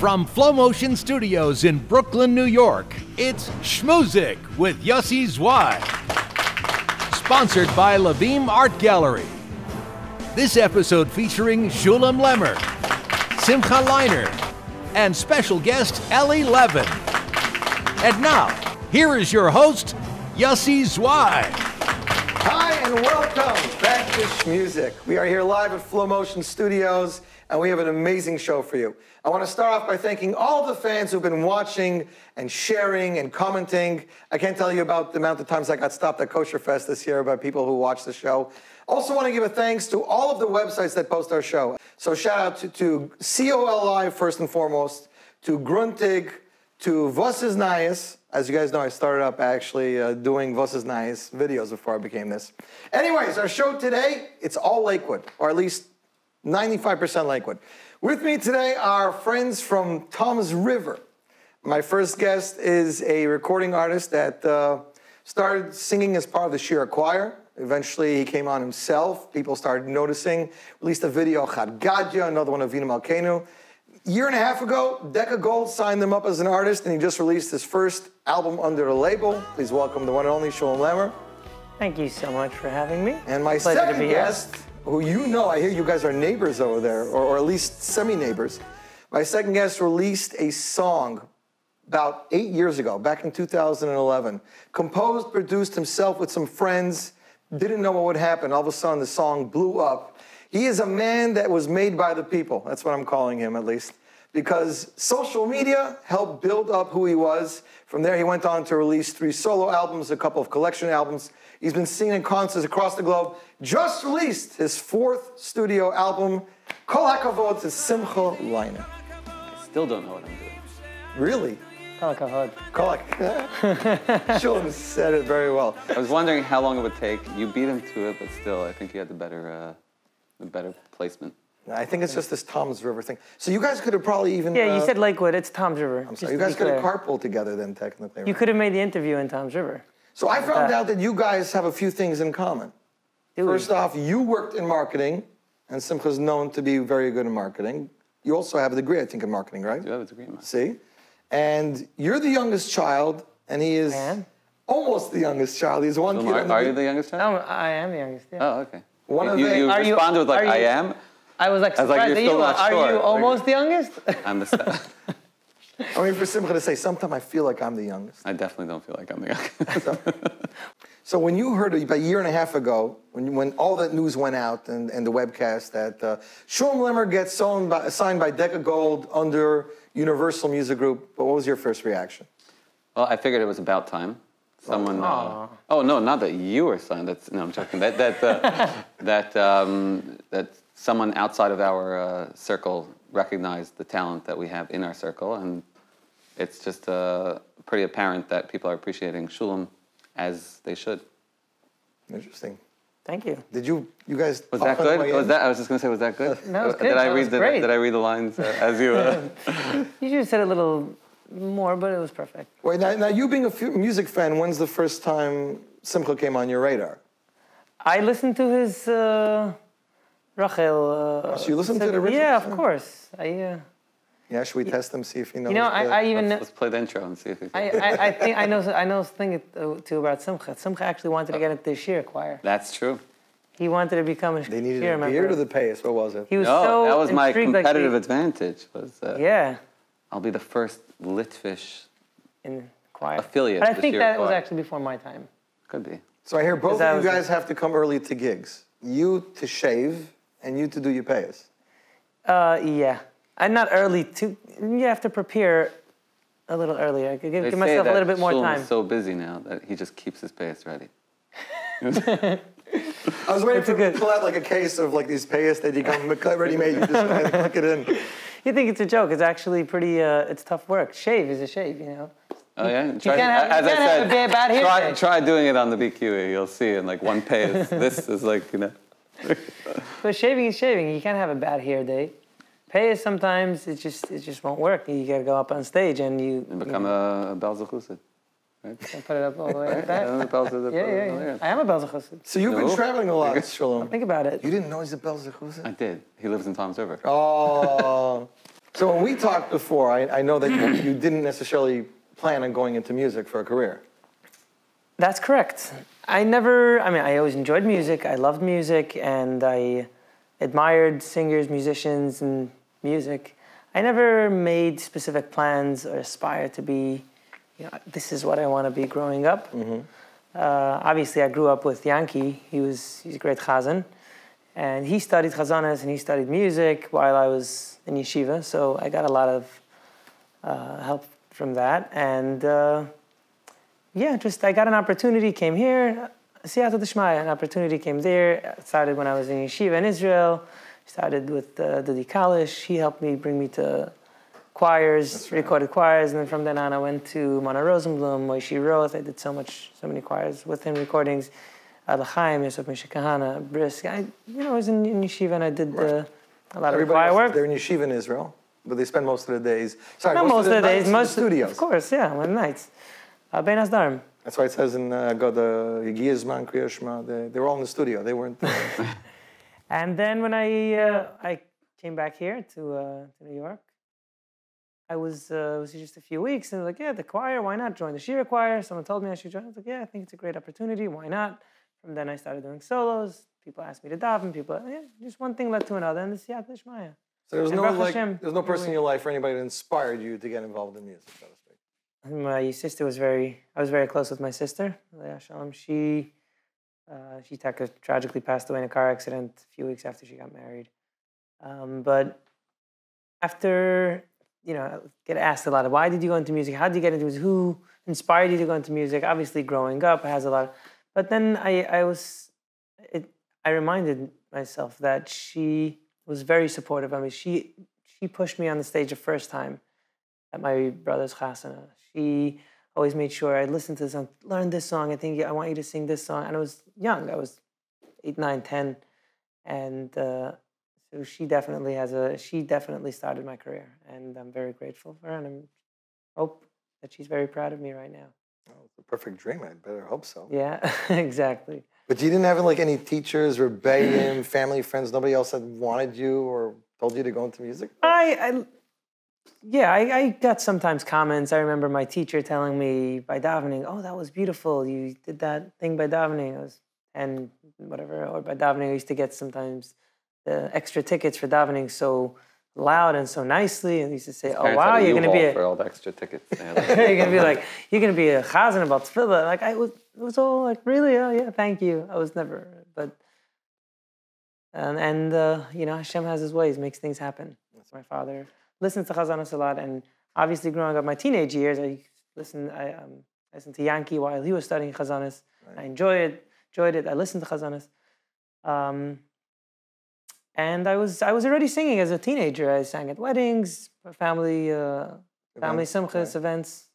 From Flowmotion Studios in Brooklyn, New York, it's Shmuzik with Yossi Zweig. Sponsored by Leviim Art Gallery. This episode featuring Shulem Lemmer, Simcha Leiner, and special guest Ellie Levin. And now, here is your host, Yossi Zweig. Hi and welcome back to Shmuzik. We are here live at Flowmotion Studios, and we have an amazing show for you. I want to start off by thanking all of the fans who've been watching and sharing and commenting. I can't tell you about the amount of times I got stopped at Kosher Fest this year by people who watch the show. Also want to give a thanks to all of the websites that post our show. So shout out to COLlive first and foremost, to Gruntig, to Vos Iz Neias. As you guys know, I started up actually doing Vos Iz Neias videos before I became this. Anyways, our show today, it's all Lakewood, or at least 95% Lakewood. With me today are friends from Tom's River. My first guest is a recording artist that started singing as part of the Shira choir. Eventually, he came on himself. People started noticing. Released a video, Khad Gadja, another one of Vina Malkainu. Year and a half ago, Decca Gold signed him up as an artist, and he just released his first album under the label. Please welcome the one and only Shulem Lemmer. Thank you so much for having me. And my second guest, who you know, I hear you guys are neighbors over there, or at least semi-neighbors. My second guest released a song about 8 years ago, back in 2011. Composed, produced himself with some friends, didn't know what would happen. All of a sudden, the song blew up. He is a man that was made by the people. That's what I'm calling him, at least. Because social media helped build up who he was. From there, he went on to release 3 solo albums, a couple of collection albums. He's been singing in concerts across the globe. Just released his 4th studio album, Kol Hakavod to Simcha Leiner. I still don't know what I'm doing. Really? Kol Hakavod. Kol Hakavod. Shulem said it very well. I was wondering how long it would take. You beat him to it, but still, I think you had the better placement. I think it's just this Tom's River thing. So you guys could have probably even... Yeah, you said Lakewood, it's Tom's River. I'm sorry, you guys could have carpooled together then, technically. Right? You could have made the interview in Tom's River. So I found out that you guys have a few things in common. First off, you worked in marketing, and Simcha's known to be very good in marketing. You also have a degree, I think, in marketing, right? I do have a degree in marketing. See? And you're the youngest child, and he is almost the youngest child. He's one kid. Are you the youngest child? I am the youngest, yeah. Oh, okay. You responded with, like, I am? I was like, surprised that you were. Are you almost the youngest? I'm the seventh. I mean, for Simcha to say, sometimes I feel like I'm the youngest. I definitely don't feel like I'm the youngest. So when you heard about a year and a half ago, when all that news went out and the webcast that Shulem Lemmer gets signed by Decca Gold under Universal Music Group, but what was your first reaction? Well, I figured it was about time. Someone, oh no, not that you were signed. That's, no, I'm joking. That someone outside of our circle recognized the talent that we have in our circle, and it's just pretty apparent that people are appreciating Shulem as they should. Interesting. Thank you. Did you guys... Was that good? I was just going to say, was that good? No, it was good. Did I read the lines as you... You should have said a little more, but it was perfect. Wait, now you being a music fan, when's the first time Simcha came on your radar? I listened to his... Rachel, so you listen to the original? Yeah, of course. Yeah, should we test them, see if he knows? You know, let's play the intro and see if he knows. I think I know something too about Simcha. Simcha actually wanted to get into the Shira choir. That's true. He wanted to become a Shira member. They needed a beard or the pace, what was it? He was so that was my competitive advantage. Yeah. I'll be the first Litvish affiliate. But I think that was actually before my time. Could be. So I hear both of you guys have to come early to gigs. You to shave. And you to do your payas? Yeah. I'm not early to... You have to prepare a little earlier. I could give myself a little bit more time. Shulem is so busy now that he just keeps his payas ready. I was waiting for him to pull out like a case of like these payas that you come ready-made. You just click it in. You think it's a joke. It's actually pretty... it's tough work. Shave is a shave, you know? Oh, yeah? Try doing it on the BQE. You'll see in like one payas. This is like, you know... But shaving is shaving. You can't have a bad hair day. Payas sometimes it just won't work. You gotta go up on stage and you become a Belzechusid, right? And put it up all the way like that. Yeah. I am a Belzechusid. So you've been traveling a lot, Shulem. Think about it. You didn't know he's a Belzechusid? I did. He lives in Tom's River. Oh. So when we talked before, I know that you didn't necessarily plan on going into music for a career. That's correct. I always enjoyed music. I loved music, and I admired singers, musicians, and music. I never made specific plans or aspired to be, you know, this is what I want to be growing up. Mm-hmm. Obviously, I grew up with Yankee. He's a great chazan. And he studied chazanas, and he studied music while I was in yeshiva. So I got a lot of help from that. And yeah, just I got an opportunity, came here, siyata d'shmaya, an opportunity came there. It started when I was in yeshiva in Israel. Started with Dudi Kalish. He helped me bring me to choirs, recorded choirs, and then from then on I went to Mona Rosenblum, Moishi Roth. I did so many choirs with him, recordings. L'chaim, Yosef Misha Kahana, Brisk. I was in yeshiva, and I did a lot of choir work. They're in yeshiva in Israel, but they spend most of the days. Sorry, not most of the days, most in the studios. Of course, yeah, one nights. Ben Azdarm. That's why it says in Goda Yigizman, Kriyashma, they were all in the studio. They weren't. And then when I came back here to New York, I was just a few weeks, and I was like, yeah, the choir, why not join the Shira choir? Someone told me I should join. I was like, yeah, I think it's a great opportunity. Why not? And then I started doing solos. People asked me to daven. People, yeah, just one thing led to another, and the siyata d'shmaya. So there's no person in your life or anybody that inspired you to get involved in music, so to speak. My sister was I was very close with my sister. She tragically passed away in a car accident a few weeks after she got married. But after, you know, I get asked a lot of, why did you go into music? How did you get into music? Who inspired you to go into music? Obviously, growing up has a lot of. But then I reminded myself that she was very supportive. I mean, she pushed me on the stage the first time at my brother's chasana. She always made sure I listened to this song, learned this song. I think I want you to sing this song. And I was young. I was 8, 9, 10, and so she definitely started my career, and I'm very grateful for her. And I hope that she's very proud of me right now. Oh, the perfect dream. I better hope so. Yeah, exactly. But you didn't have like any teachers, rebellion, family, friends, nobody else that wanted you or told you to go into music? I got sometimes comments. I remember my teacher telling me by davening, oh, that was beautiful. You did that thing by davening. Or by davening, I used to get sometimes the extra tickets for davening so loud and so nicely, and he used to say, "Oh wow, you're going to be for all the extra tickets. You're going to be like, you're going to be a chazan about tefillah." Like it was all like, really, oh yeah, thank you. I was never, but you know, Hashem has His ways, makes things happen. My father listens to chazanos a lot, and obviously, growing up my teenage years, I listened to Yankee while he was studying chazanos. Right. I enjoyed it. I listened to chazanos. And I was already singing as a teenager. I sang at weddings, family simchas, events.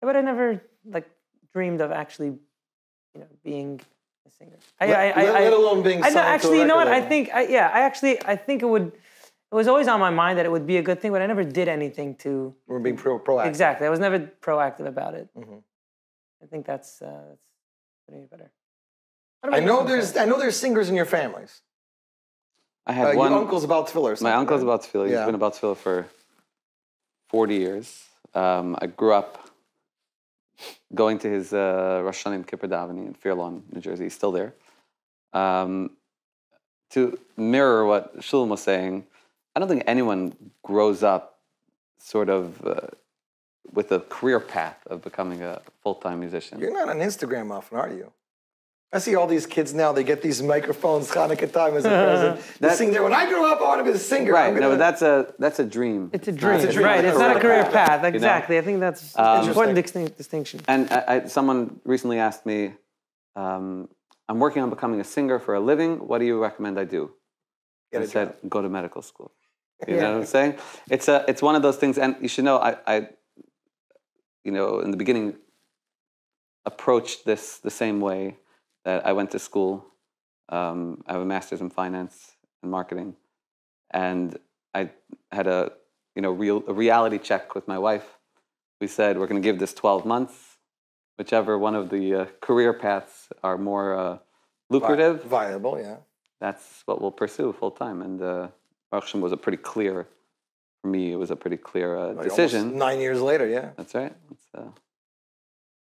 But I never like dreamed of actually, you know, being a singer. Let alone being. Actually, you know what? I think it would. It was always on my mind that it would be a good thing, but I never did anything to. We're being proactive. Exactly, I was never proactive about it. Mm-hmm. I think that's pretty better. I know there's singers in your families. I had one. Your uncle's about tefillah or something. My uncle's about tefillah. He's been about tefillah for 40 years. I grew up going to his Rosh Hashanah Kippur Daveni in Fair Lawn, New Jersey. He's still there. To mirror what Shulem was saying, I don't think anyone grows up sort of with a career path of becoming a full-time musician. You're not on Instagram often, are you? I see all these kids now, they get these microphones, Hanukkah time as a present. They sing there, when I grow up, I want to be a singer. Right, no, but that's a dream. It's a dream. Right, it's not a career path, exactly. You know? I think that's an important distinction. And someone recently asked me, I'm working on becoming a singer for a living, what do you recommend I do? I said, go to medical school. You know what I'm saying? It's one of those things, and you should know, I in the beginning, approached this the same way. That I went to school. I have a master's in finance and marketing, and I had a reality check with my wife. We said we're going to give this 12 months. Whichever one of the career paths are more lucrative, viable, yeah, that's what we'll pursue full time. And Baruch Hashem was a pretty clear for me, it was a pretty clear decision. Almost 9 years later, yeah. That's right.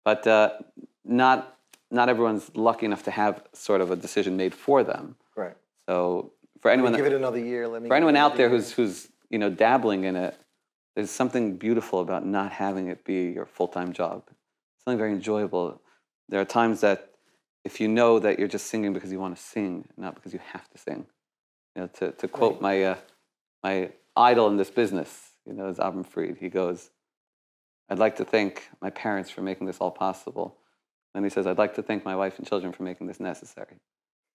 But not everyone's lucky enough to have sort of a decision made for them. Right. So for anyone, give it another year. For anyone out there who's dabbling in it, there's something beautiful about not having it be your full-time job. Something very enjoyable. There are times that if you know that you're just singing because you want to sing, not because you have to sing. You know, to quote right. my idol in this business, is Abram Fried. He goes, "I'd like to thank my parents for making this all possible." And he says, "I'd like to thank my wife and children for making this necessary."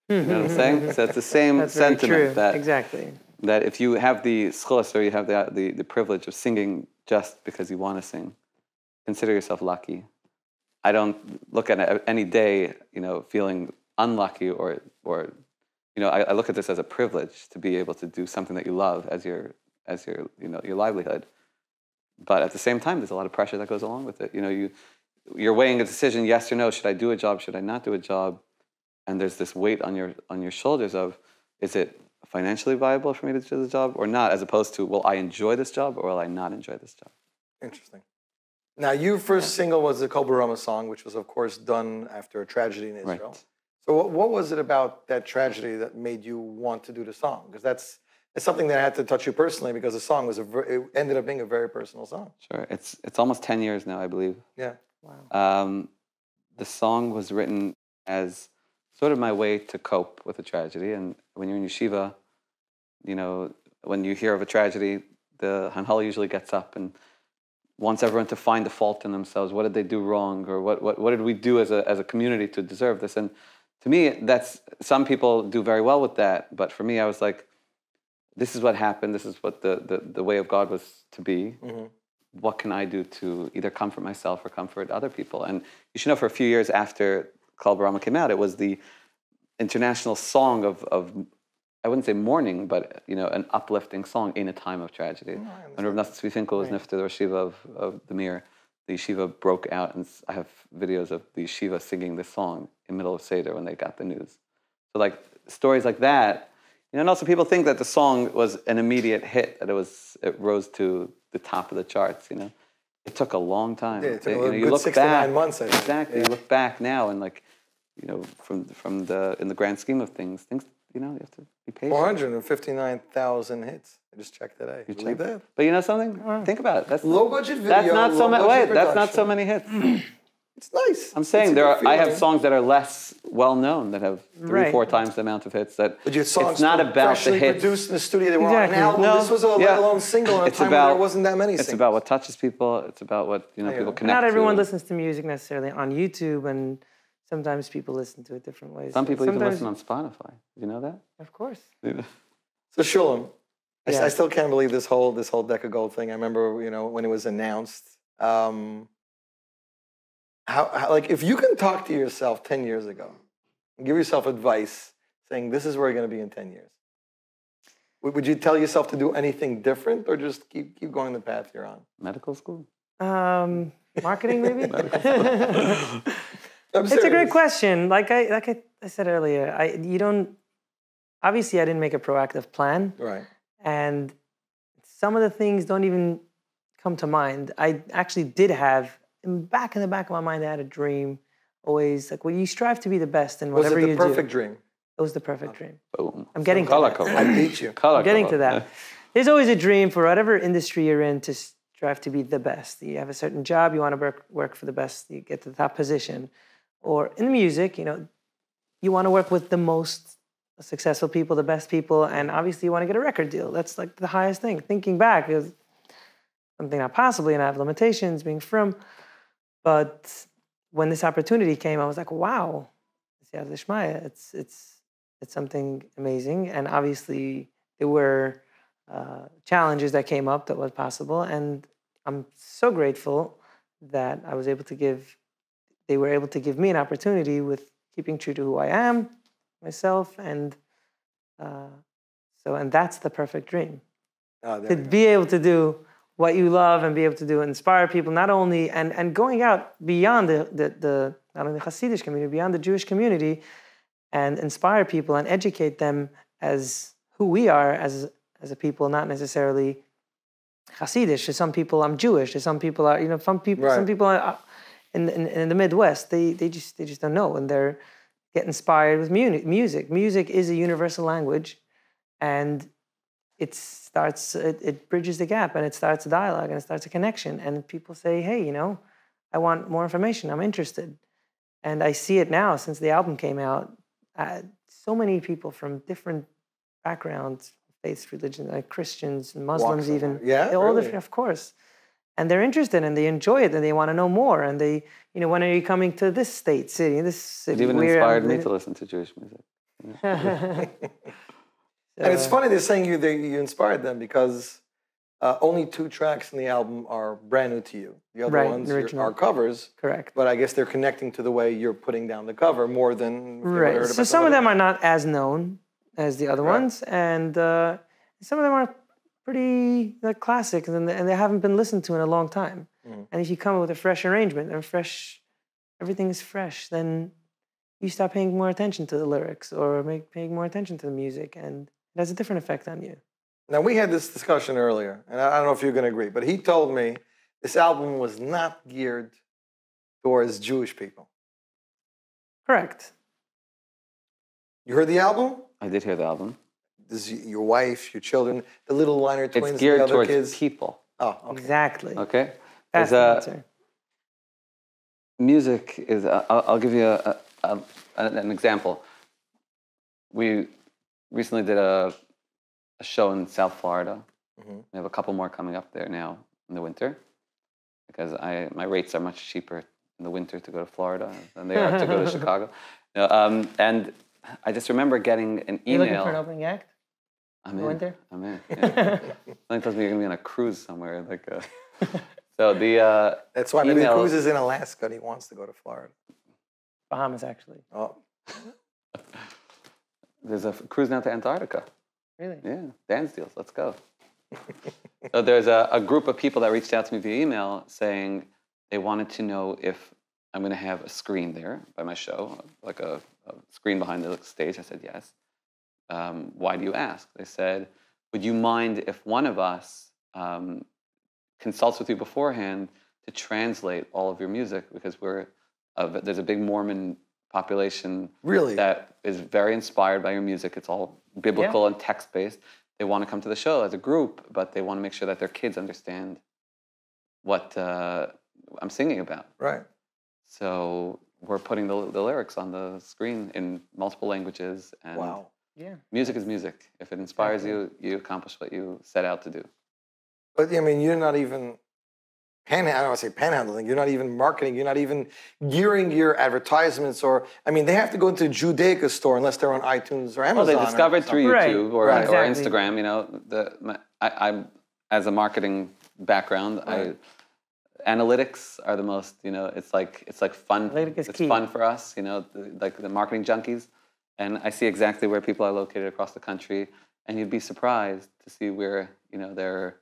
You know what I'm saying? So it's the same sentiment. That exactly. That if you have the schos, or you have the privilege of singing just because you want to sing, consider yourself lucky. I don't look at any day, feeling unlucky I look at this as a privilege to be able to do something that you love as your livelihood. But at the same time, there's a lot of pressure that goes along with it. You're weighing a decision, yes or no, should I do a job, should I not do a job? And there's this weight on your shoulders of, is it financially viable for me to do the job or not? As opposed to, will I enjoy this job or will I not enjoy this job? Interesting. Now, your first single was the Kol Berama song, which was, of course, done after a tragedy in Israel. Right. So what was it about that tragedy that made you want to do the song? Because it's something that had to touch you personally, because the song was it ended up being a very personal song. Sure. It's almost 10 years now, I believe. Yeah. Wow. The song was written as sort of my way to cope with a tragedy. And when you're in yeshiva, when you hear of a tragedy, the hanhal usually gets up and wants everyone to find the fault in themselves. What did they do wrong? Or what did we do as a community to deserve this? And to me, some people do very well with that. But for me, I was like, this is what happened. This is what the way of God was to be. Mm-hmm. What can I do to either comfort myself or comfort other people? And you should know, for a few years after Kol Berama came out, it was the international song of I wouldn't say mourning, but an uplifting song in a time of tragedy. And Rav Nathan Tzvi Finkel was nifter, the Rosh Yeshiva of the Mir. The yeshiva broke out, and I have videos of the yeshiva singing this song in the middle of Seder when they got the news. So stories like that, and also people think that the song was an immediate hit, that it rose to the top of the charts. It took a long time. Yeah, it took a good 6 to 9 months. I think. Exactly. Yeah. You look back now and from the grand scheme of things. You have to be patient. 459,000 hits. I just checked that out. You believe that? But you know something? Right. Think about it. That's low budget video. That's not so many hits. It's nice. I'm saying I have songs that are less well known that have three or four times the amount of hits. But your songs freshly produced in the studio. They were on an album. No. This was let alone single in a time when there wasn't that many singles. It's about what touches people. It's about what people connect. Not everyone listens to music necessarily on YouTube and. Sometimes people listen to it different ways. Some people even listen on Spotify. Did you know that? Of course. So Shulem, yeah. I still can't believe this whole Decca Gold thing. I remember, when it was announced. How if you can talk to yourself 10 years ago and give yourself advice saying this is where you're going to be in 10 years, would you tell yourself to do anything different or just keep going the path you're on? Medical school. Marketing, maybe. It's a great question. Like I said earlier, obviously I didn't make a proactive plan. Right. And some of the things don't even come to mind. I actually did have, back in the back of my mind, I had a dream always, you strive to be the best in whatever you do. Was it the perfect dream? It was the perfect dream. Boom. I'm getting to that. I beat you. I'm getting to that. There's always a dream for whatever industry you're in to strive to be the best. You have a certain job, you want to work for the best, you get to the top position. Or in music, you want to work with the most successful people, the best people, and obviously you want to get a record deal. That's the highest thing. Thinking back, it was something not possibly, and I have limitations being from. But when this opportunity came, I was like, wow, it's something amazing. And obviously there were challenges that came up that was possible. And I'm so grateful that I was able to they were able to give me an opportunity with keeping true to who I am, myself, and that's the perfect dream. To be able to do what you love and be able to inspire people, not only, and going out beyond not only the Hasidic community, beyond the Jewish community, and inspire people and educate them as who we are as a people, not necessarily Hasidish. To some people, I'm Jewish. To some people, are, you know, some people in the Midwest, they just don't know, and they get inspired with music. Music is a universal language, and it bridges the gap, and it starts a dialogue, and it starts a connection. And people say, hey, you know, I want more information. I'm interested. And I see it now since the album came out. So many people from different backgrounds, faiths, religions, like Christians, Muslims even. Yeah, all really? Different, of course. And they're interested, and they enjoy it, and they want to know more. And they, you know, when are you coming to this city? It even inspired me to listen to Jewish music. Yeah. And it's funny they're saying you inspired them, because only 2 tracks in the album are brand new to you. The other ones are covers. Correct. But I guess they're connecting to the way you're putting down the cover more than... Right. So some of them are not as known as the other ones. And some of them are pretty classic, and they haven't been listened to in a long time. Mm. And if you come up with a fresh arrangement and fresh... Everything is fresh, then you start paying more attention to the lyrics or paying more attention to the music, and... It has a different effect on you. Now, we had this discussion earlier, and I don't know if you're going to agree, but he told me this album was not geared towards Jewish people. Correct. You heard the album? I did hear the album. This is your wife, your children, the little Liner twins, it's geared the other towards kids. People. Oh, okay. Exactly. Okay. That's the answer. Music is, I'll give you an example. We recently did a show in South Florida. Mm-hmm. We have a couple more coming up there now in the winter, because my rates are much cheaper in the winter to go to Florida than they are to go to Chicago. No, and I just remember getting an email. Are you looking for an opening act? I'm in the winter? I'm in. Yeah. Something tells me you're going to be on a cruise somewhere. Like so the that's why email, maybe the cruise is in Alaska and he wants to go to Florida. Bahamas, actually. Oh. There's a cruise now to Antarctica. Really? Yeah, dance deals, let's go. So there's a group of people that reached out to me via email saying they wanted to know if I'm going to have a screen there by my show, like a screen behind the stage. I said, yes. Why do you ask? They said, would you mind if one of us consults with you beforehand to translate all of your music? Because there's a big Mormon population that is very inspired by your music. It's all biblical and text-based. They want to come to the show as a group, but they want to make sure that their kids understand what I'm singing about. Right. So we're putting the lyrics on the screen in multiple languages. And music is music. If it inspires you, you accomplish what you set out to do. But, I mean, you're not even... I don't want to say panhandling. You're not even marketing. You're not even gearing your advertisements, or I mean, they have to go into a Judaica store unless they're on iTunes or Amazon. Well, they discovered through YouTube or Instagram. You know, I as a marketing background, analytics are the most. You know, it's like fun. It's key. Fun for us. You know, like the marketing junkies, and I see exactly where people are located across the country, and you'd be surprised to see where they're.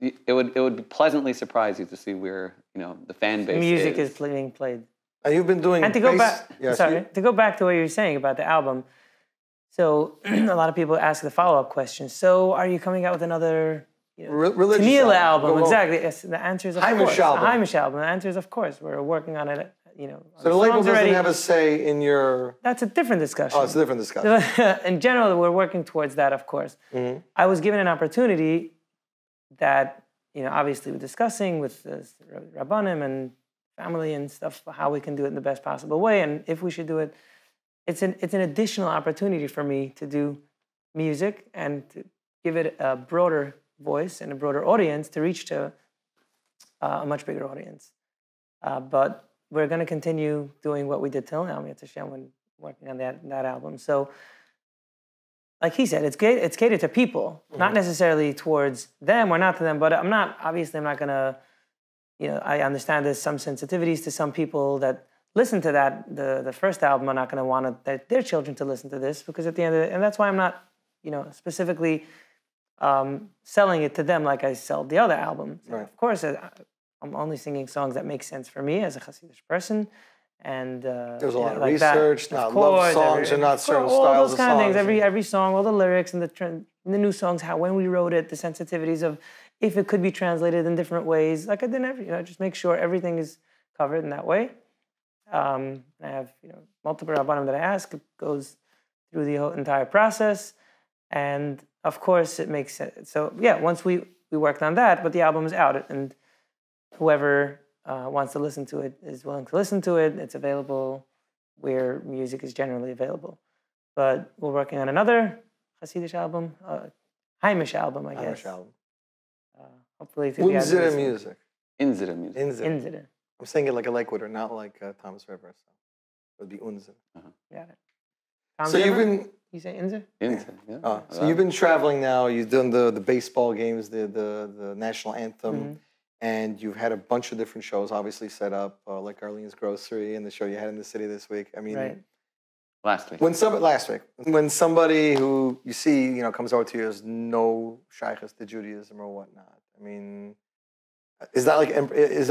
It would pleasantly surprise you to see where the fan base is being played. And you've been doing. And to go back, to go back to what you were saying about the album. So a lot of people ask the follow-up question. So are you coming out with another Tanila album? Exactly. Yes, the answer is of course. Haimish album. The answer is of course. We're working on it. So the label doesn't have a say in your. That's a different discussion. Oh, it's a different discussion. In general, we're working towards that, of course. Mm-hmm. I was given an opportunity. That, obviously we're discussing with the Rabbanim and family and stuff, how we can do it in the best possible way and if we should do it. It's an additional opportunity for me to do music and to give it a broader voice and a broader audience to reach to a much bigger audience. But we're going to continue doing what we did till now. It's a shame when working on that album. So... Like he said, it's catered to people, not necessarily towards them or not to them, but I'm not going to, I understand there's some sensitivities to some people that listen to that, the first album are not going to want their children to listen to this, because at the end of it, and that's why I'm not, specifically selling it to them like I sold the other album. Right. Of course, I'm only singing songs that make sense for me as a Hasidic person. And there's a lot of research, not love songs and not certain styles of songs. All those kind of things, every song, all the lyrics and the new songs, when we wrote it, the sensitivities of if it could be translated in different ways, like I did every, just make sure everything is covered in that way. I have, multiple rabbanim that I ask. It goes through the whole entire process, and of course it makes sense. So yeah, once we worked on that, but the album is out, and whoever wants to listen to it is willing to listen to it. It's available where music is generally available. But we're working on another Hasidic album, Haimish album, I guess. Haimish album. Hopefully to Inzira music. Inzira music. Inzira. I'm saying it like a Lakewood or not like Tom's River. So it would be Unzira. Yeah. So you've been. You say Inzira? Inzira. Yeah. Oh, so you've been traveling now. You've done the baseball games, the national anthem, and you've had a bunch of different shows. Obviously set up like Arlene's Grocery and the show you had in the city this week. I mean. Right. Last week. When somebody who you see, comes over to you as no shaykhus to Judaism or whatnot. I mean, is that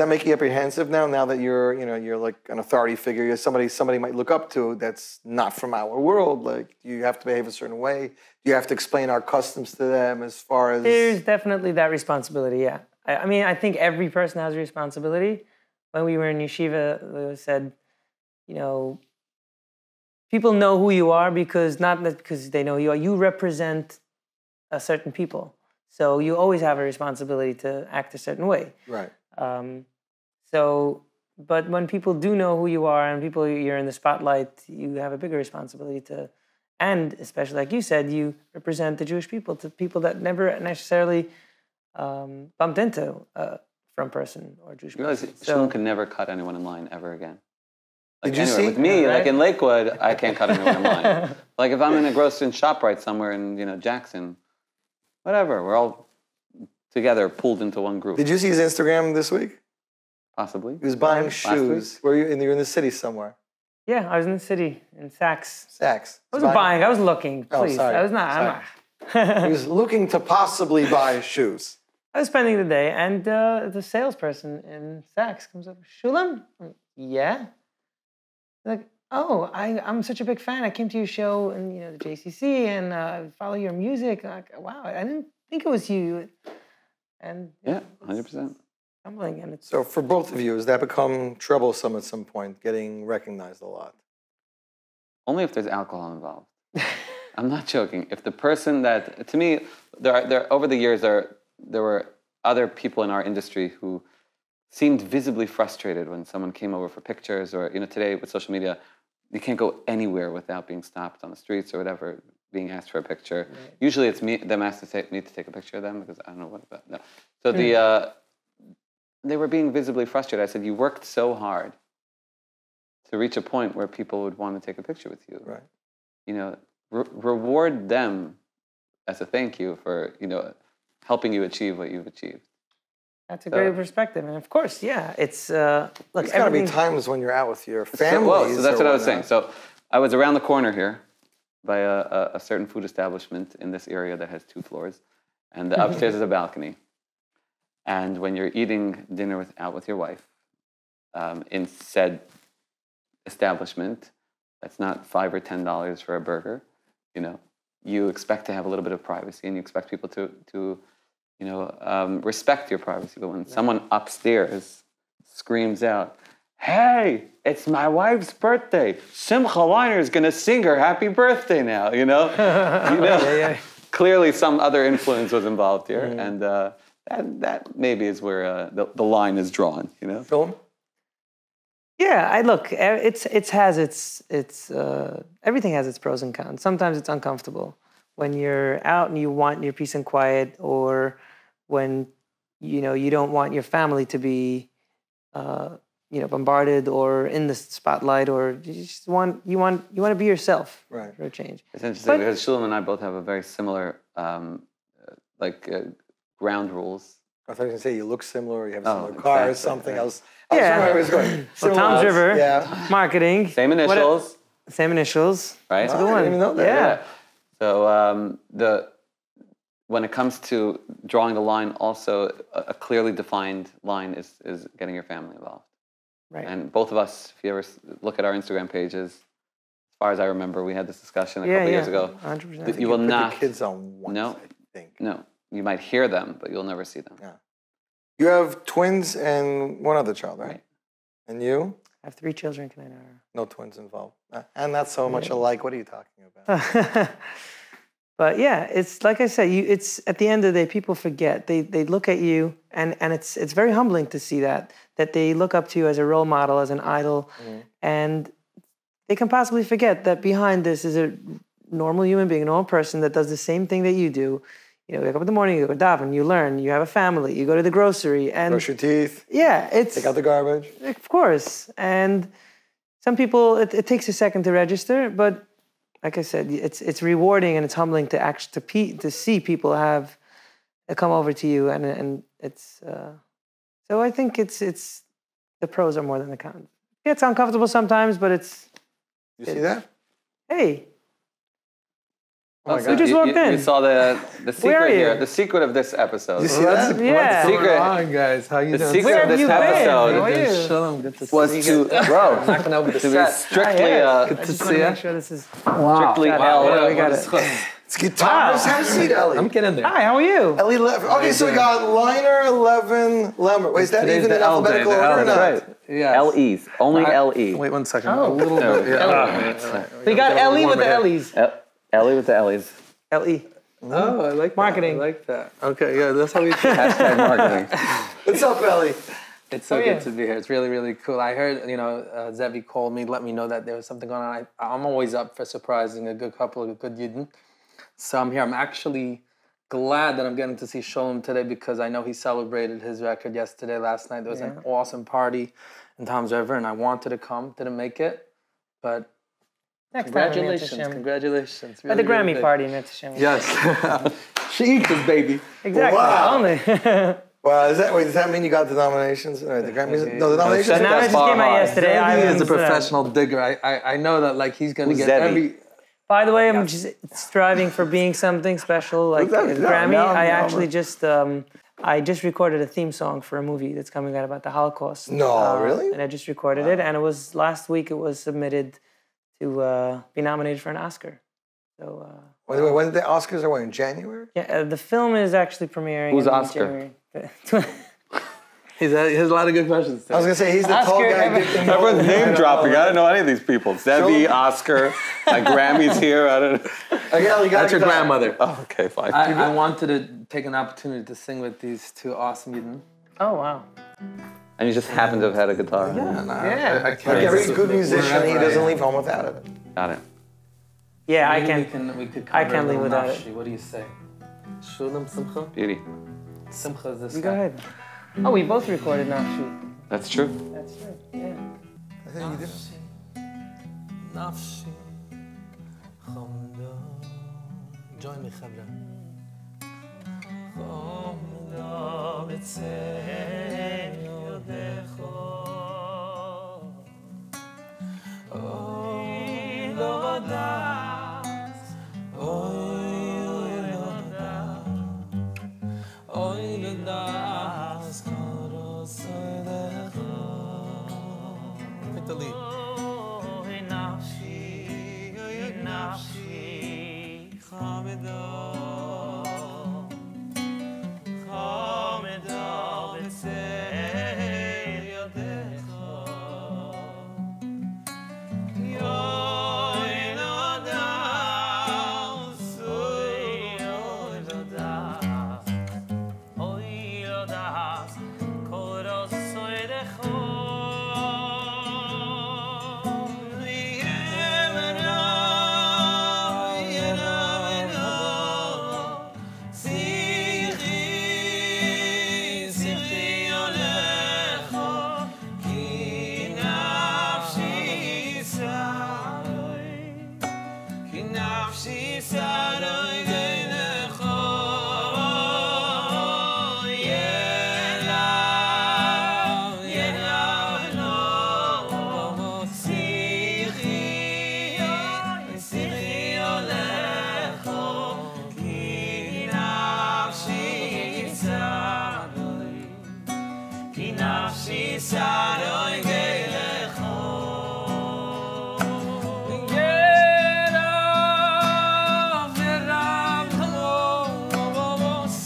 making you apprehensive now? Now that you're like an authority figure, you're somebody might look up to that's not from our world. Like, do you have to behave a certain way? Do you have to explain our customs to them? As far as there's definitely that responsibility. Yeah, I mean, I think every person has a responsibility. When we were in yeshiva, we said, people know who you are because they know who you are. You represent a certain people. So you always have a responsibility to act a certain way. Right. But when people do know who you are and you're in the spotlight, you have a bigger responsibility to, and especially like you said, you represent the Jewish people, to people that never necessarily bumped into from person or Jewish people. You realize Shulem can never cut anyone in line ever again. Like with me, right? Like in Lakewood, I can't cut anyone in line. Like if I'm in a grocery shop right somewhere in Jackson, whatever, we're all together pulled into one group. Did you see his Instagram this week? Possibly. He was buying shoes. You were in the city somewhere. Yeah, I was in the city in Saks. Saks. I wasn't buying. I was looking. Please, oh, sorry. I was not. He was looking to possibly buy shoes. I was spending the day, and the salesperson in Saks comes up, Shulem? Yeah. Like, oh, I'm such a big fan. I came to your show and the JCC, and follow your music. Like, wow, I didn't think it was you. And yeah, 100%. Humbling, and so for both of you, has that become troublesome at some point? Getting recognized a lot. Only if there's alcohol involved. I'm not joking. If the person that to me, over the years there were other people in our industry who seemed visibly frustrated when someone came over for pictures, or today with social media, you can't go anywhere without being stopped on the streets or whatever, being asked for a picture. Right. Usually it's them asked to take a picture of them because I don't know what about. No. So they were being visibly frustrated. I said, you worked so hard to reach a point where people would want to take a picture with you. Right. Reward them as a thank you for helping you achieve what you've achieved. That's a great perspective, and of course, yeah, it's look. There's gotta be times when you're out with your family. So that's what I was saying. So I was around the corner here by a certain food establishment in this area that has 2 floors, and the upstairs is a balcony. And when you're eating dinner out with your wife in said establishment, that's not $5 or $10 for a burger. You expect to have a little bit of privacy, and you expect people to respect your privacy. But when someone upstairs screams out, hey, it's my wife's birthday. Simcha Leiner is going to sing her happy birthday now, Clearly some other influence was involved here. And that maybe is where the line is drawn, Film? Yeah, look, everything has its pros and cons. Sometimes it's uncomfortable when you're out and you want your peace and quiet, or when you don't want your family to be bombarded or in the spotlight, or you just want to be yourself, right, for a change. It's interesting because Shulem and I both have a very similar ground rules. I thought you were going to say you look similar, or you have a similar car, exactly, or something else. Right. Yeah, I was going. Well, Tom's River, yeah, marketing, same initials, right? That's a good one. I didn't even know that. Yeah. So when it comes to drawing the line, also a clearly defined line is getting your family involved. Right. And both of us, if you ever look at our Instagram pages, as far as I remember, we had this discussion a couple years ago. 100%. You will not put the kids on once, I think. No. you might hear them, but you'll never see them. Yeah. You have twins and one other child, right? And you? I have 3 children. Can I know? No twins involved. And that's so much alike. What are you talking about? But yeah, it's like I said, it's at the end of the day, people forget. They look at you, and it's very humbling to see that they look up to you as a role model, as an idol, and they can possibly forget that behind this is a normal human being, a normal person that does the same thing that you do. You know, you wake up in the morning, you go daven, you learn, you have a family, you go to the grocery and brush your teeth. Yeah, it's take out the garbage. Of course. And some people it takes a second to register, but like I said, it's rewarding and it's humbling to actually to see people have come over to you, and it's so I think it's the pros are more than the cons. Yeah, it's uncomfortable sometimes, but it's see that? Hey, oh my God. We just walked in. You saw the secret here. The secret of this episode. You see that? Yeah. What's going on, guys? How you doing? The secret of this episode was to, bro, to be strictly, good to see you. Sure this is strictly, we got it. It's guitars. Have a seat, Ellie. I'm getting there. Hi, how are you? Ellie Levin. Okay, so we got Liner, Levin, Lemmer. Wait, is that even in alphabetical order or not? Yeah. L-E's. Only L-E. Wait one second. A little bit. We got Ellie with the L-E's. Ellie with the Ellie's. L-E. Oh, I like marketing. That. I like that. Okay, yeah, that's how we do it. Hashtag marketing. What's up, Ellie? It's so good to be here. It's really, really cool. I heard, you know, Zevi called me, let me know that there was something going on. I'm always up for surprising a good couple of good Yidden. So I'm here. I'm actually glad that I'm getting to see Shulem today because I know he celebrated his record last night. There was an awesome party in Tom's River, and I wanted to come. Didn't make it, but... Congratulations. Really, at the Grammy party, Netzshem. Yes. She eats this baby. Exactly. Wow. Only. Wow, does that mean you got the nominations? Or the Grammys? No, the nominations just came out yesterday. He is a professional digger. I know that, like, he's going to get every... By the way, I'm just striving for being something special, like the Grammy. I actually just... I just recorded a theme song for a movie that's coming out about the Holocaust. No, really? And I just recorded it, and it was... Last week, it was submitted... to be nominated for an Oscar. So, when the Oscars are in January? Yeah, the film is actually premiering in January. Who's Oscar? He has a lot of good questions. I was going to say, he's the Oscar, tall guy. Everyone's name dropping. I don't know any of these people. Zevi, Oscar, my Grammy's here. I don't know. That's your grandmother. Oh, okay, fine. I wanted to take an opportunity to sing with these two awesome Yidden. Oh, wow. And you just happen to have had a guitar. Yeah, no, I can't. Like every good musician, he doesn't leave home without it. Got it. Yeah, I can't. I can't leave without it. What do you say? Shulem Simcha. Beauty. Simcha is this guy. Go ahead. Oh, we both recorded Nafshi. That's true. That's true. Yeah. I think you did. Nafshi. Join me, Chabra. Oy lo das, oy lo das, oy lo das, karo sodecho. Hit the lead. Oy nafshi, oy nafshi, chamedo, chamedo b'tzeh.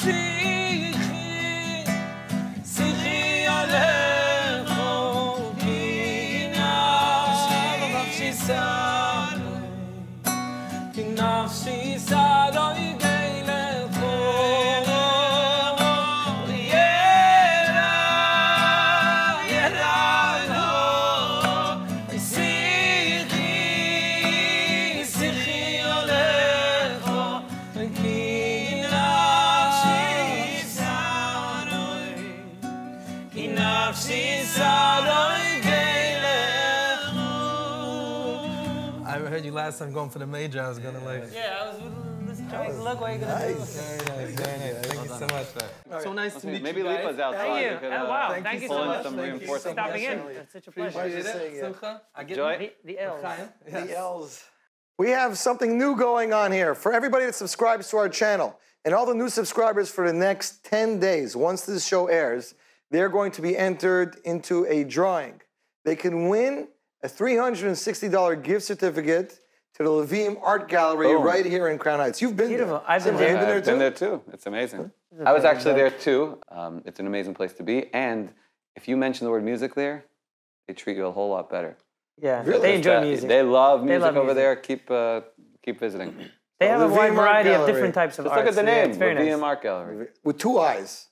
See? I heard you last time going for the major. I was going to like... Yeah, I was listening to you. Look what you're going to do. Very nice, very nice. Thank you so much. Right. So nice to meet you guys. Maybe leave us outside. Thank you. Could, wow, thank you so much for stopping in. It's such a pleasure. I get the L's. Yes. The L's. We have something new going on here. For everybody that subscribes to our channel, and all the new subscribers for the next 10 days, once this show airs, they're going to be entered into a drawing. They can win a $360 gift certificate to the Leviim Art Gallery right here in Crown Heights. You've been there. I've been there. I've been there too. It's amazing. I was actually there too. It's an amazing place to be. And if you mention the word music there, they treat you a whole lot better. Yeah, really? They enjoy music. They love music over there. Keep visiting. They have a wide variety of different types of arts. Just look at the name, Leviim Art Gallery. With two eyes.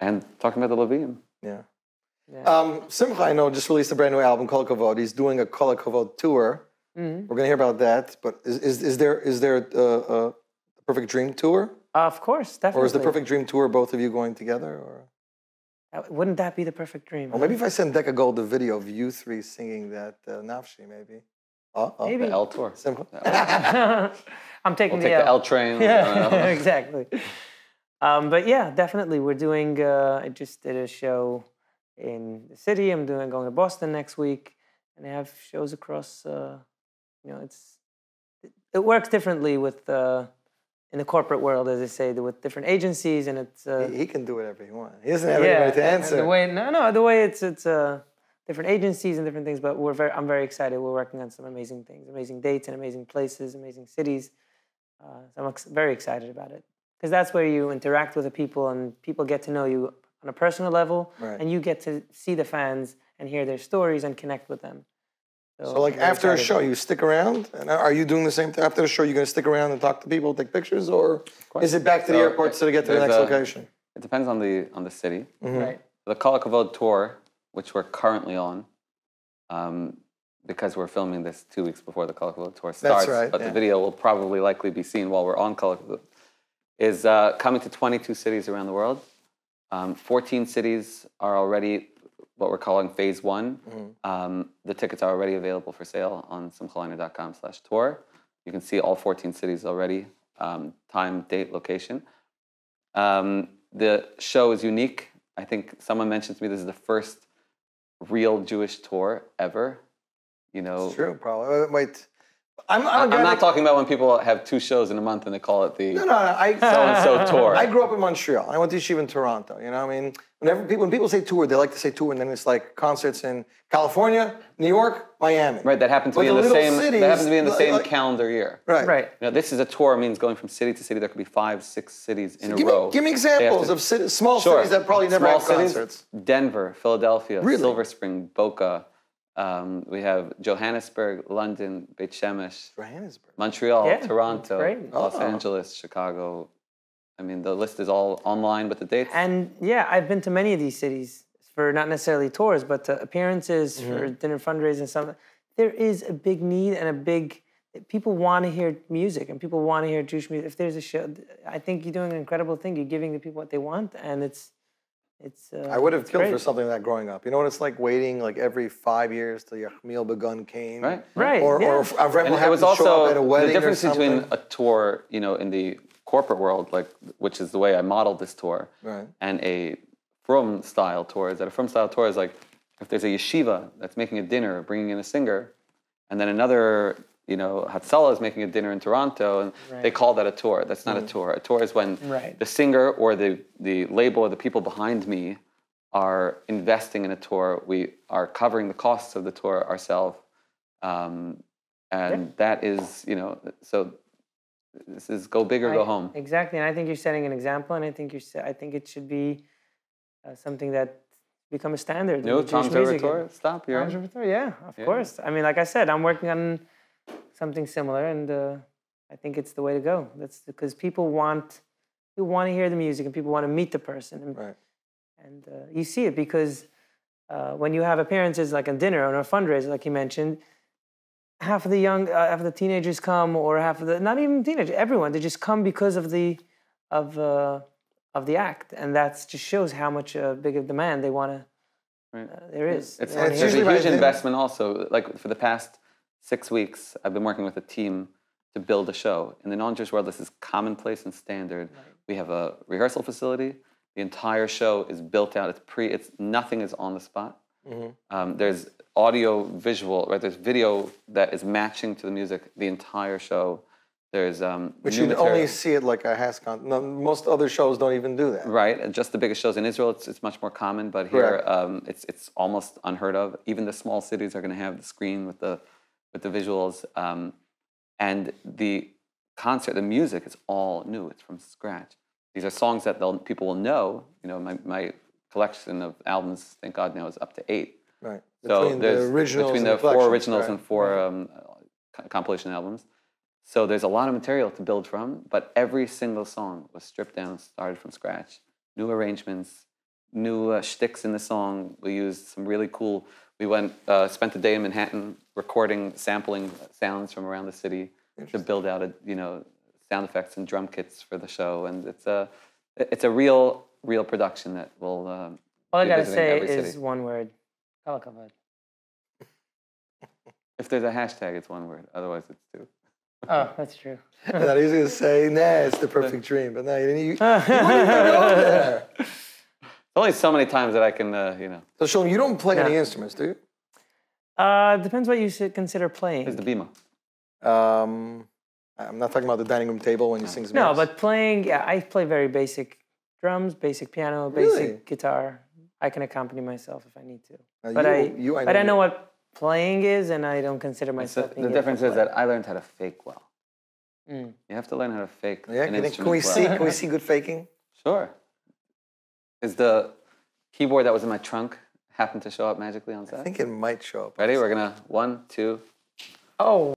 And talking about the Leviim. Yeah. Simcha, I know, just released a brand new album, Kol Hakavod. He's doing a Kol Hakavod tour. We're going to hear about that. But is there a Perfect Dream tour? Of course, definitely. Or is the Perfect Dream tour both of you going together? Or? Wouldn't that be the perfect dream? Or maybe if I send Decca Gold the video of you three singing that Nafshi, maybe. Maybe. The L tour. Simple. I'm taking the L train. Yeah, exactly. But yeah, definitely. We're doing, I just did a show in the city. I'm going to Boston next week. And I have shows across, you know, it works differently with, in the corporate world, as I say, with different agencies. And it's... he can do whatever he wants. He doesn't have anybody to answer. The way it's different agencies and different things. But I'm very excited. We're working on some amazing things, amazing dates and amazing places, amazing cities. So I'm very excited about it. Because that's where you interact with the people and people get to know you on a personal level, and you get to see the fans and hear their stories and connect with them. So like after a show, you stick around? And are you doing the same thing? After a show, you're going to stick around and talk to people, take pictures? Or is it back to the airport to get to the next location? It depends on the city. Right. The Kol Hakavod tour, which we're currently on, because we're filming this 2 weeks before the Kol Hakavod tour starts, but the video will probably likely be seen while we're on Kol Hakavod, is coming to 22 cities around the world. 14 cities are already what we're calling phase one. The tickets are already available for sale on somekaliner.com/tour. You can see all 14 cities already, time, date, location. The show is unique. I think someone mentioned to me this is the first real Jewish tour ever. You know, it's true, probably. Wait. I'm not talking about when people have two shows in a month and they call it the so-and-so tour. I grew up in Montreal. I went to yeshiva in Toronto. You know what I mean? When people say tour, they like to say tour, and then it's like concerts in California, New York, Miami. Right, that happens to be in the same calendar year. Right. You know, this is a tour, means going from city to city. There could be 5, 6 cities in a row. Give me examples of small cities that probably never have concerts. Denver, Philadelphia, Silver Spring, Boca. We have Johannesburg, London, Beit Shemesh, Montreal, Toronto, Los Angeles, Chicago. I mean, the list is all online with the dates. And yeah, I've been to many of these cities for not necessarily tours, but to appearances, for dinner fundraising and something. There is a big need and a big, people want to hear music and people want to hear Jewish music. If there's a show, I think you're doing an incredible thing. You're giving the people what they want, and I would have killed for something like that growing up. You know what it's like waiting like every 5 years till Yachmiel Begun came? Right. Or Avraham will have to show up at a wedding. The difference between a tour, you know, in the corporate world, like, which is the way I modeled this tour, and a Frum style tour is that a Frum style tour is like if there's a yeshiva that's making a dinner, bringing in a singer, and then another, you know, Hatzalah is making a dinner in Toronto, and they call that a tour. That's not a tour. A tour is when the singer or the label or the people behind me are investing in a tour. We are covering the costs of the tour ourselves. And that is, you know, so this is go big or go home. Exactly. And I think you're setting an example, and I think it should be something that become a standard. No, Tom's River tour? Stop. Tom's River tour, of course. I mean, like I said, I'm working on something similar, and I think it's the way to go. That's because people want to hear the music, and people want to meet the person. And, you see it because when you have appearances like a dinner or a fundraiser, like you mentioned, half of the teenagers come, or half of the not even teenagers, everyone. They just come because of the act, and that just shows how much big of demand they want to Right. There is. It's usually a huge investment also. Like for the past 6 weeks, I've been working with a team to build a show. In the non-Jewish world, this is commonplace and standard. Right. We have a rehearsal facility. The entire show is built out. It's nothing is on the spot. Mm-hmm. There's audio, visual, right? There's video that is matching to the music. The entire show. There's which you only see it like a Haskell. No, most other shows don't even do that. Right, and just the biggest shows in Israel, it's much more common. But here, it's almost unheard of. Even the small cities are going to have the screen with the visuals, and the concert, the music is all new. It's from scratch. These are songs that people will know. You know, my collection of albums, thank God, now is up to 8. Right. So between the four originals and four compilation albums. So there's a lot of material to build from, but every single song was stripped down, started from scratch. New arrangements, new shticks in the song. We used some really cool, we spent the day in Manhattan recording, sampling sounds from around the city to build out, sound effects and drum kits for the show. And it's a real production that will all I got to say is city. One word, Kol Hakavod. If there's a hashtag, it's one word. Otherwise, it's two. Oh, that's true. I thought he was going to say, nah, it's the perfect dream. But no, you go there. Only so many times that I can, So, Shulem, you don't play any instruments, do you? Depends what you consider playing. There's the bima. I'm not talking about the dining room table when you sing. No, but playing, I play very basic drums, basic piano, basic guitar. I can accompany myself if I need to. But I know what playing is, and I don't consider myself. The difference is that I learned how to fake well. Mm. You have to learn how to fake. Yeah, can we see good faking? Sure. Is the keyboard that was in my trunk happened to show up magically on set? I think it might show up. Ready? We're gonna 1, 2. Oh.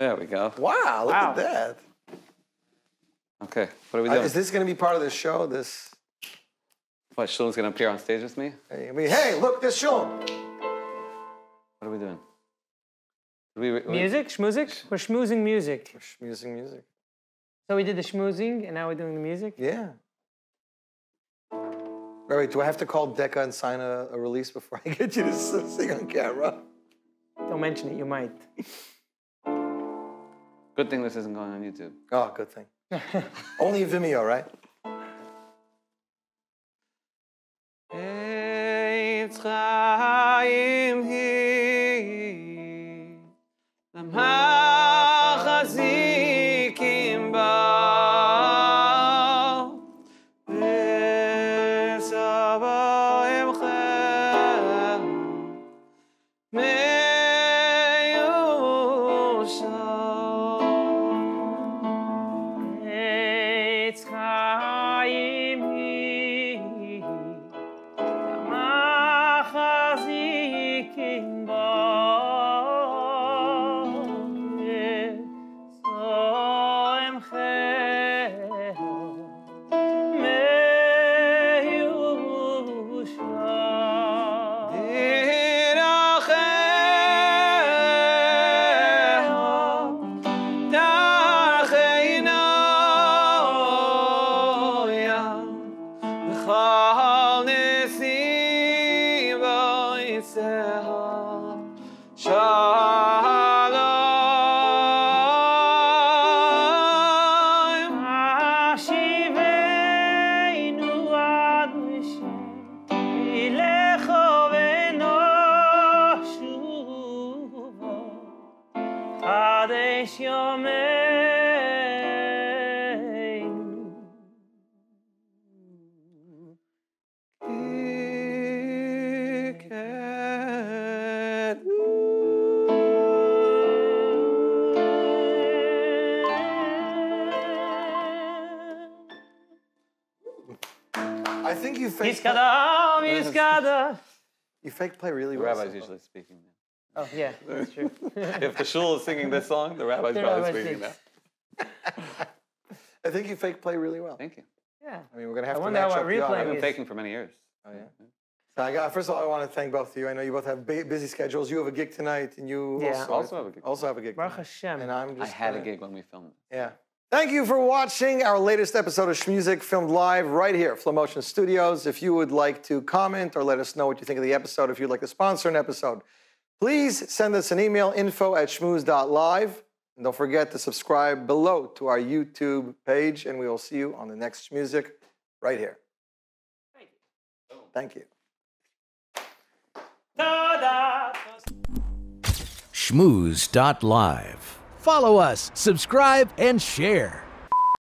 There we go. Wow! Look at that. Okay, what are we doing? Is this gonna be part of the show? This. What? Shulem's gonna appear on stage with me? Hey, look, this Shulem. What are we doing? Music? Shmuzik? We're schmoozing music. We're schmoozing music. So we did the schmoozing, and now we're doing the music? Yeah. Wait, do I have to call Decca and sign a release before I get you to sing on camera? Don't mention it, you might. Good thing this isn't going on YouTube. Oh, good thing. Only Vimeo, right? You fake play really well. The rabbis usually speaking now. Oh, yeah, that's true. If the shul is singing this song, the rabbi's probably speaking now. I think you fake play really well. Thank you. Yeah. I mean, we're going to have to match up. I've been faking for many years. Oh, yeah? So first of all, I want to thank both of you. I know you both have busy schedules. You have a gig tonight, and you also have a gig. Baruch Hashem. And I had a gig when we filmed it. Yeah. Thank you for watching our latest episode of Shmuzik, filmed live right here at Flowmotion Studios. If you would like to comment or let us know what you think of the episode, if you'd like to sponsor an episode, please send us an email, info@shmuz.live. And don't forget to subscribe below to our YouTube page, and we will see you on the next Shmuzik right here. Thank you. Thank you. Shmuz.live. Follow us, subscribe, and share.